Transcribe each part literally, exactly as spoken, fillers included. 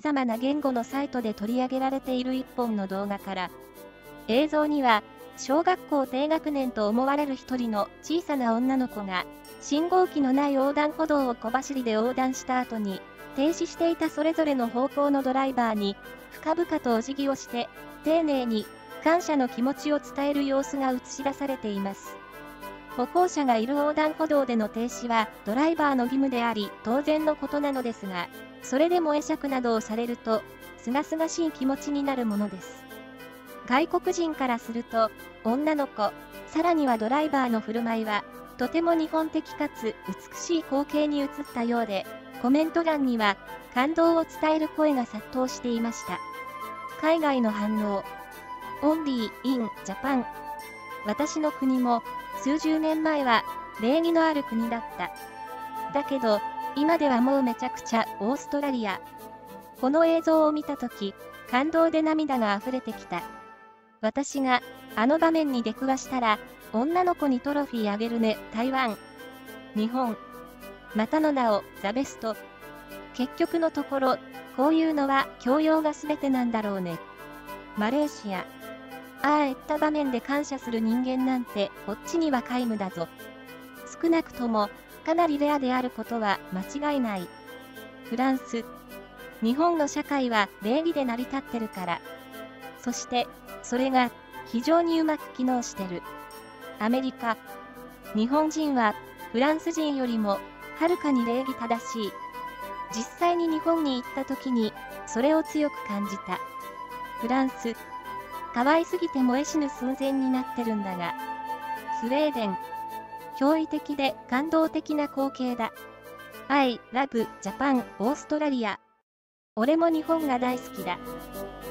様々な言語のサイトで取り上げられている一本の動画から、映像には、小学校低学年と思われる一人の小さな女の子が、信号機のない横断歩道を小走りで横断した後に、停止していたそれぞれの方向のドライバーに、深々とお辞儀をして、丁寧に感謝の気持ちを伝える様子が映し出されています。歩行者がいる横断歩道での停止はドライバーの義務であり当然のことなのですが、それでも会釈などをされると、すがすがしい気持ちになるものです。外国人からすると、女の子、さらにはドライバーの振る舞いは、とても日本的かつ美しい光景に映ったようで、コメント欄には感動を伝える声が殺到していました。海外の反応。オンリー・イン・ジャパン。私の国も、数十年前は、礼儀のある国だった。だけど、今ではもうめちゃくちゃ、オーストラリア。この映像を見たとき、感動で涙が溢れてきた。私が、あの場面に出くわしたら、女の子にトロフィーあげるね、台湾。日本。またの名を、ザベスト。結局のところ、こういうのは、教養が全てなんだろうね。マレーシア。ああいった場面で感謝する人間なんてこっちには皆無だぞ。少なくともかなりレアであることは間違いない。フランス。日本の社会は礼儀で成り立ってるから。そしてそれが非常にうまく機能してる。アメリカ。日本人はフランス人よりもはるかに礼儀正しい。実際に日本に行った時にそれを強く感じた。フランス。可愛すぎて燃え死ぬ寸前になってるんだが。スウェーデン。驚異的で感動的な光景だ。I love Japan オーストラリア。俺も日本が大好きだ。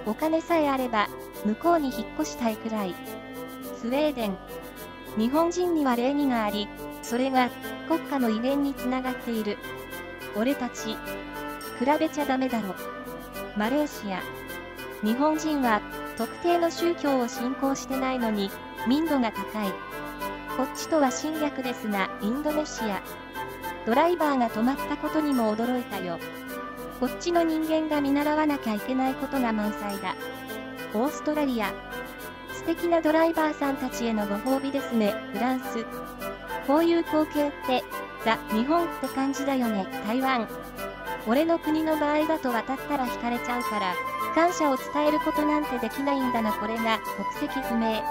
お金さえあれば、向こうに引っ越したいくらい。スウェーデン。日本人には礼儀があり、それが国家の威厳につながっている。俺たち、比べちゃダメだろ。マレーシア。日本人は、特定の宗教を信仰してないのに、民度が高い。こっちとは侵略ですな、インドネシア。ドライバーが止まったことにも驚いたよ。こっちの人間が見習わなきゃいけないことが満載だ。オーストラリア。素敵なドライバーさんたちへのご褒美ですね、フランス。こういう光景って、ザ・日本って感じだよね、台湾。俺の国の場合だと渡ったら惹かれちゃうから、感謝を伝えることなんてできないんだな。これが国籍不明。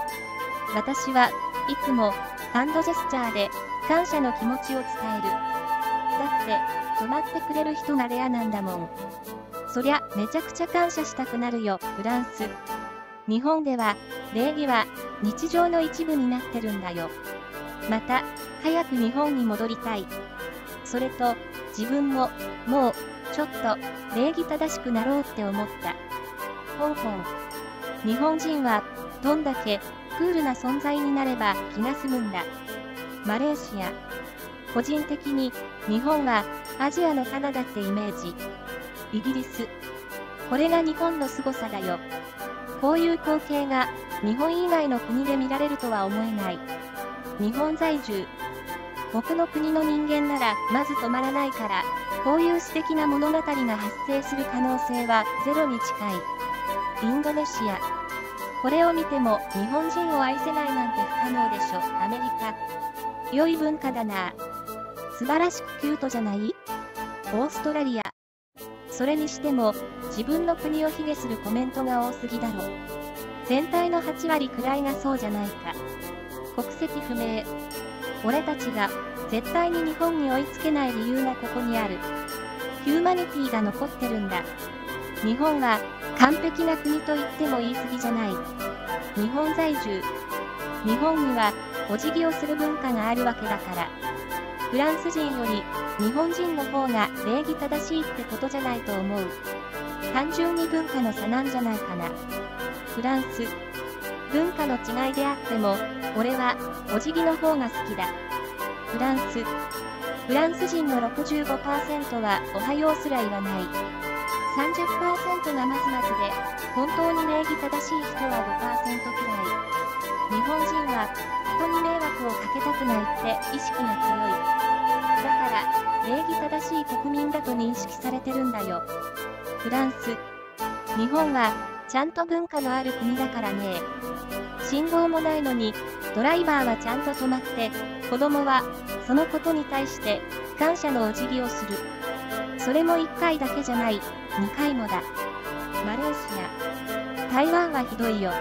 私はいつもハンドジェスチャーで感謝の気持ちを伝える。だって止まってくれる人がレアなんだもん。そりゃめちゃくちゃ感謝したくなるよ、フランス。日本では礼儀は日常の一部になってるんだよ。また早く日本に戻りたい。それと自分ももうちょっと礼儀正しくなろうって思った。香港。日本人はどんだけクールな存在になれば気が済むんだ。マレーシア。個人的に日本はアジアのカナダってイメージ。イギリス。これが日本の凄さだよ。こういう光景が日本以外の国で見られるとは思えない。日本在住。僕の国の人間ならまず止まらないから、こういう素敵な物語が発生する可能性はゼロに近い。インドネシア。これを見ても日本人を愛せないなんて不可能でしょ、アメリカ。良い文化だな。素晴らしくキュートじゃない？オーストラリア。それにしても、自分の国を卑下するコメントが多すぎだろ。全体のはち割くらいがそうじゃないか。国籍不明。俺たちが、絶対に日本に追いつけない理由がここにある。ヒューマニティが残ってるんだ。日本は、完璧な国と言っても言い過ぎじゃない。日本在住。日本には、お辞儀をする文化があるわけだから。フランス人より、日本人の方が礼儀正しいってことじゃないと思う。単純に文化の差なんじゃないかな。フランス。文化の違いであっても、俺は、お辞儀の方が好きだ。フランス。フランス人の ろくじゅうごパーセント は、おはようすら言わない。さんじゅっパーセント がまずまずで、本当に礼儀正しい人は ごパーセント くらい。日本人は、人に迷惑をかけたくないって意識が強い。だから、礼儀正しい国民だと認識されてるんだよ。フランス。日本は、ちゃんと文化のある国だからね。信号もないのに、ドライバーはちゃんと止まって、子供は、そのことに対して、機関車のお辞儀をする。それもいっかいだけじゃない、にかいもだ。マレーシア。台湾はひどいよ。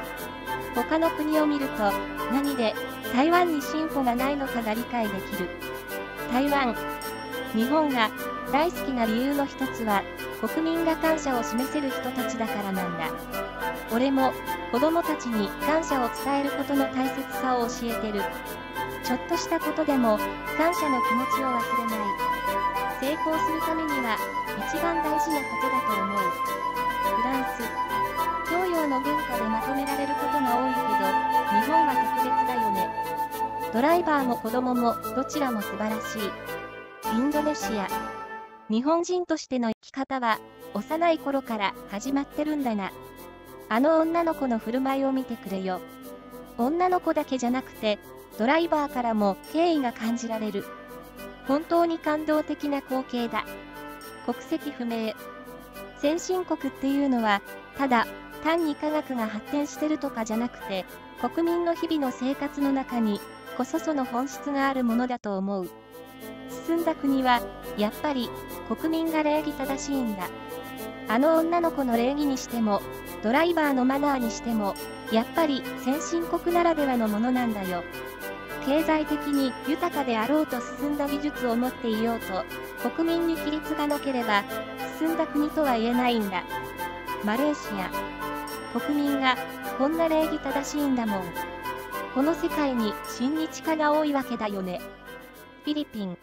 他の国を見ると、何で、台湾に進歩がないのかが理解できる。台湾。日本が、大好きな理由の一つは、国民が感謝を示せる人たちだからなんだ。俺も、子供たちに感謝を伝えることの大切さを教えてる。ちょっとしたことでも、感謝の気持ちを忘れない。成功するためには、一番大事なことだと思う。フランス。教養の文化でまとめられることが多いけど、日本は特別だよね。ドライバーも子供も、どちらも素晴らしい。インドネシア。日本人としての生き方は、幼い頃から始まってるんだな。あの女の子の振る舞いを見てくれよ。女の子だけじゃなくて、ドライバーからも敬意が感じられる。本当に感動的な光景だ。国籍不明。先進国っていうのは、ただ、単に科学が発展してるとかじゃなくて、国民の日々の生活の中に、こそその本質があるものだと思う。進んだ国は、やっぱり、国民が礼儀正しいんだ。あの女の子の礼儀にしても、ドライバーのマナーにしても、やっぱり先進国ならではのものなんだよ。経済的に豊かであろうと進んだ技術を持っていようと、国民に規律がなければ、進んだ国とは言えないんだ。マレーシア。国民が、こんな礼儀正しいんだもん。この世界に親日家が多いわけだよね。フィリピン。